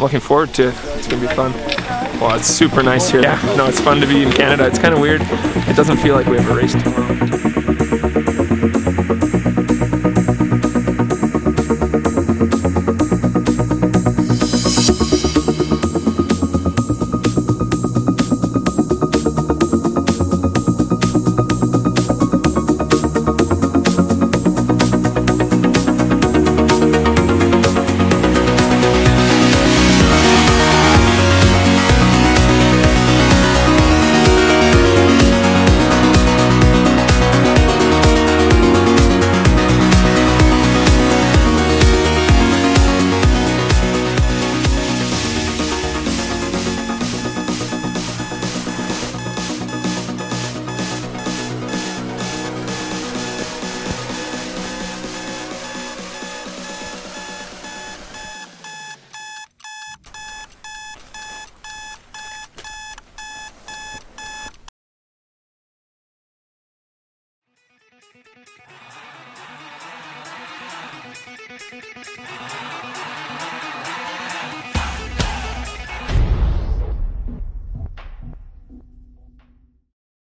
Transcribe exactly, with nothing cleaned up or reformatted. looking forward to it. It's gonna be fun. Well, it's super nice here. Yeah, no, it's fun to be in Canada. It's kind of weird. It doesn't feel like we have a race tomorrow. We'll be right back.